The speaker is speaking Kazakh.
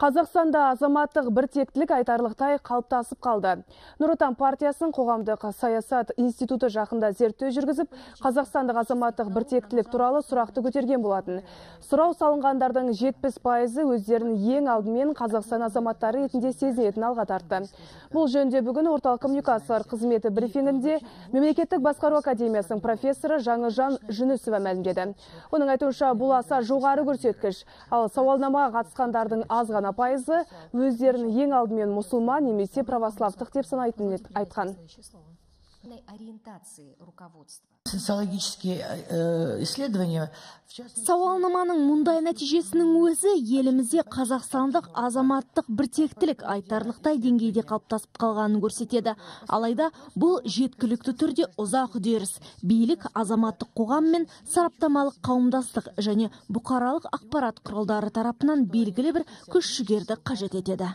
Қазақстанда азаматтық біртектілік айтарлықтай қалыптасып қалды. Нұр Отан партиясының қоғамдық саясат институты жақында зерттеу жүргізіп, қазақстандық азаматтық біртектілік туралы сұрақты көтерген болатын. Сұрау салынғандардың 70%-ы өздерін ең алдымен Қазақстан азаматтары етінде сезінетін алға тартты. Бұл жөнде бүгін орталық коммуникациялар қызметі брифингінде Мемлекеттік басқару академиясының профессоры Жаңылжан Жүнісова мәлімдеді. Оның айтуынша, бұл аса жоғары көрсеткіш, ал сауалнамаға қатысқандардың аз ғана пайызы өздерін ең алдымен мұсылман немесе православтық деп санайтын айтқан. Сауалнаманың мұндай нәтижесінің өзі елімізде қазақстандық азаматтық біртектілік айтарлықтай деңгейде қалыптасып қалғанын көрсетеді. Алайда бұл жеткілікті түрде ұзақ үдеріс. Билік, азаматтық қоғам мен сараптамалық қауымдастық және бұқаралық ақпарат құралдары тарапынан белгілі бір күш-жігерді қажет етеді.